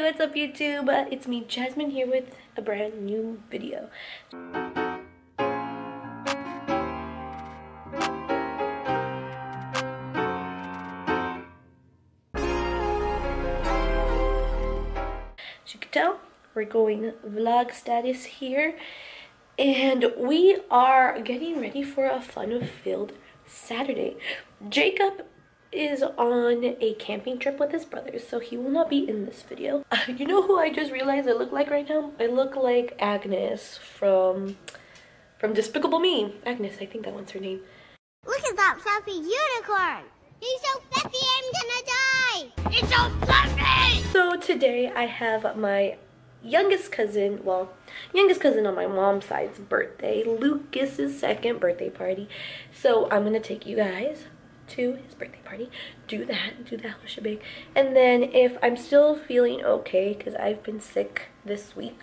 What's up YouTube? It's me Jasmine here with a brand new video. As you can tell, we're going vlog status here and we are getting ready for a fun-filled Saturday. Jacob is on a camping trip with his brothers, so he will not be in this video. You know who I just realized I look like right now? I look like Agnes from Despicable Me. Agnes, I think that one's her name. Look at that fluffy unicorn! He's so fluffy, I'm gonna die! It's so fluffy! So today I have my youngest cousin on my mom's side's birthday, Lucas's second birthday party. So I'm gonna take you guys to his birthday party, do that whole shebang. And then if I'm still feeling okay, because I've been sick this week,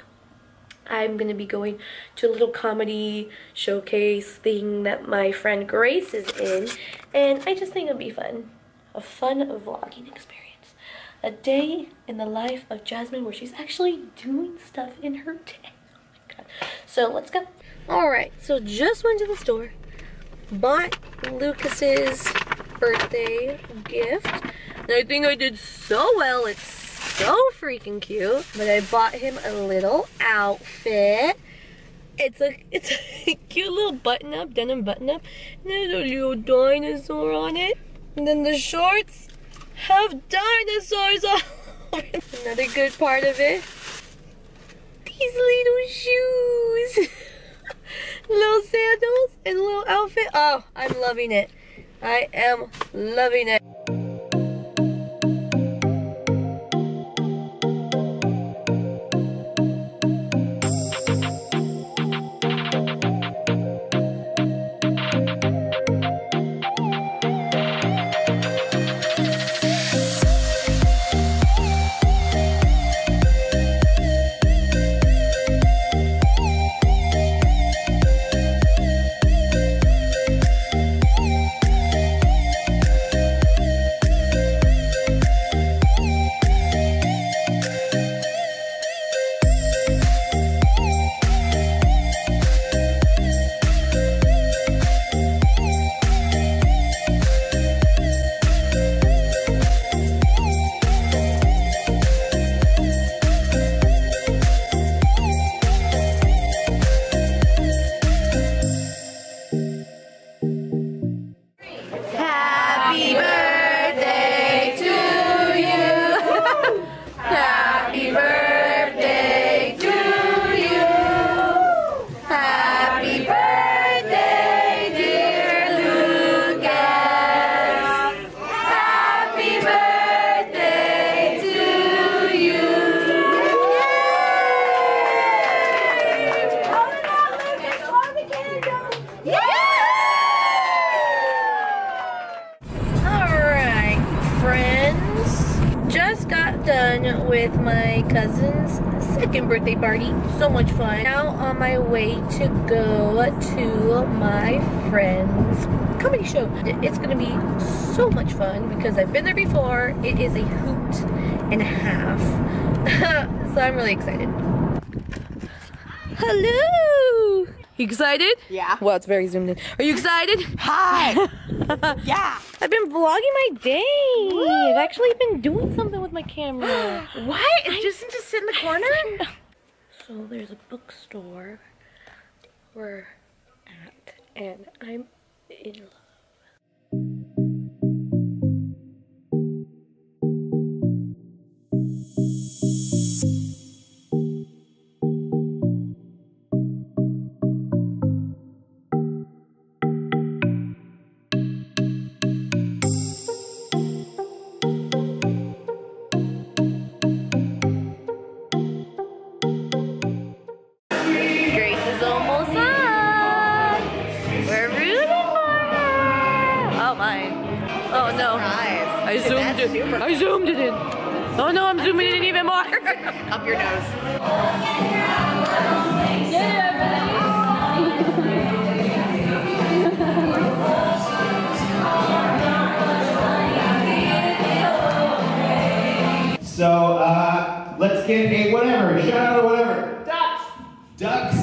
I'm gonna be going to a little comedy showcase thing that my friend Grace is in, and I just think it'll be fun, a fun vlogging experience, a day in the life of Jasmine where she's actually doing stuff in her day. Oh my god! So let's go. All right, so just went to the store, bought Lucas's birthday gift, and I think I did so well. It's so freaking cute. But I bought him a little outfit. It's a cute little button-up, denim button-up, and there's a little dinosaur on it. And then the shorts have dinosaurs all over. Another good part of it, these little shoes. Little sandals and little outfit. Oh, I'm loving it. I am loving it. Done with my cousin's second birthday party. So much fun. Now on my way to go to my friend's comedy show. It's gonna be so much fun because I've been there before. It is a hoot and a half. So I'm really excited. Hello! You excited? Yeah. Well, it's very zoomed in. Are you excited? Hi! Yeah! I've been vlogging my day. Woo. I've actually been doing something with my camera. What? It's just sit in the corner? So there's a bookstore we're at, and I'm in love. Oh no, I zoomed it in. Oh no, I'm zooming it in even more. Up your nose. So, Let's get a whatever, shout out or whatever. Ducks. Ducks.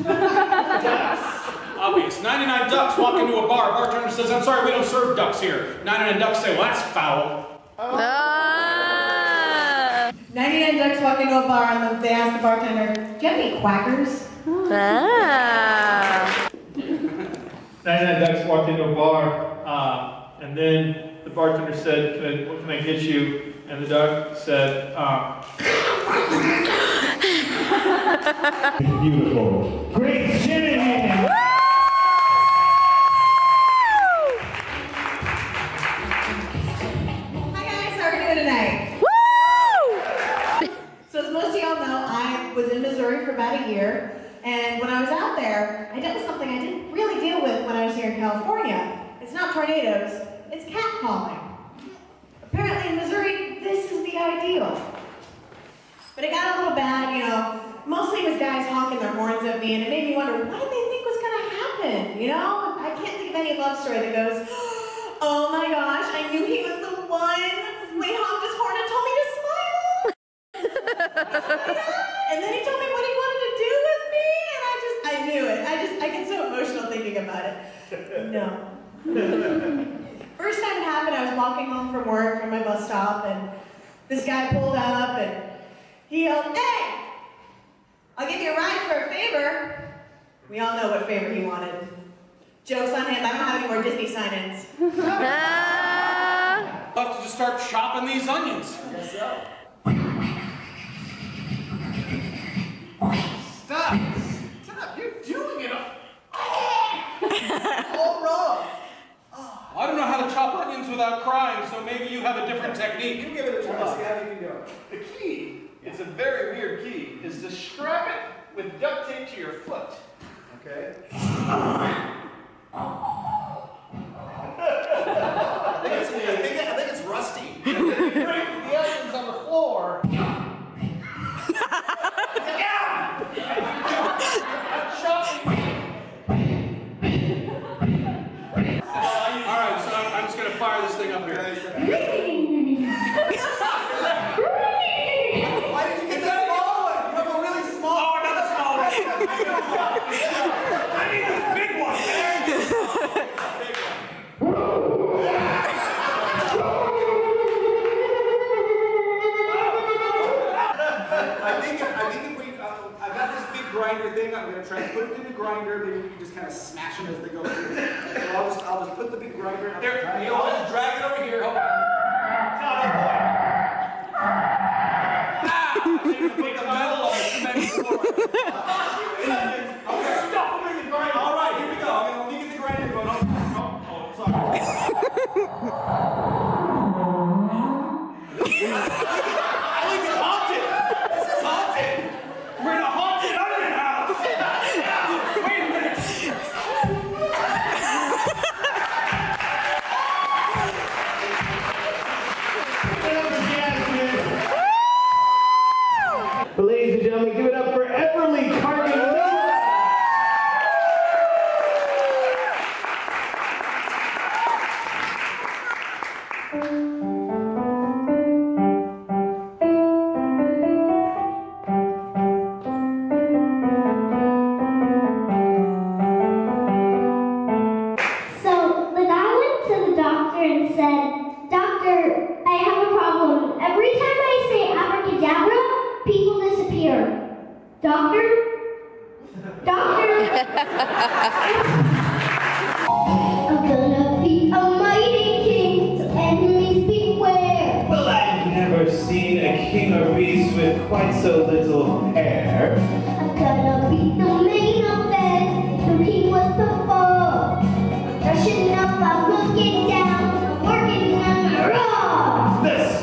Ducks. Obvious. 99 ducks walk into a bar. Bartender says, "I'm sorry, we don't serve ducks here." 99 ducks say, "Well, that's foul." Oh. Ah. 99 ducks walk into a bar and they ask the bartender, "Do you have any quackers?" Ah. 99 ducks walked into a bar, and then the bartender said, "What can I get you?" And the duck said, Beautiful. Great shit hand! Hi guys, how are you doing tonight? Woo! So as most of y'all know, I was in Missouri for about a year, and when I was out there, I dealt with something I didn't really deal with when I was here in California. It's not tornadoes, it's catcalling. Apparently in Missouri, this is the ideal. But it got a little bad, you know. Mostly it was guys honking their horns at me, and it made me wonder, what did they think was going to happen, you know? I can't think of any love story that goes, oh my gosh, I knew he was the one when he honked his horn and told me to smile. And then he told me what he wanted to do with me, and I knew it. I get so emotional thinking about it. No. First time it happened, I was walking home from work from my bus stop, and this guy pulled up, and he yelled, "Hey! I'll give you a ride for a favor." We all know what favor he wanted. Joke's on him, I don't have any more Disney sign-ins. I'll have to just start chopping these onions. I guess so. Stop! Stop! You're doing it all wrong. I don't know how to chop onions without crying, so maybe you have a different technique. You give it a try, see how you can do it. The key, it's a very weird key, is to strap it with duct tape to your foot. Okay? I think it's rusty. If you break the essence on the floor. I'm going to try to put it in the grinder, then you can just kind of smash them as they go through. So I'll just put the big grinder out there. You know, I'll just drag it over here. Hold on. Ah! I'm going to make a metal of it. Okay, stop them in the grinder. All right, here we go. I'm going to leave it in the grinder. Go. Oh, sorry.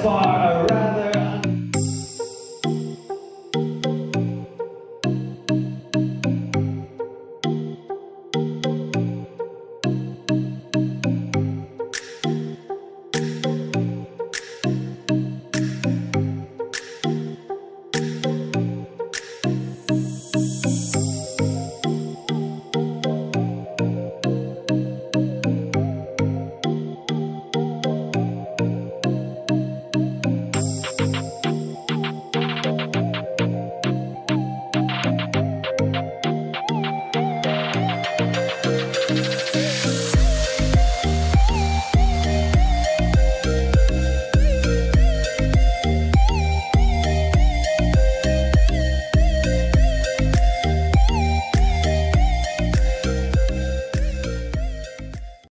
Far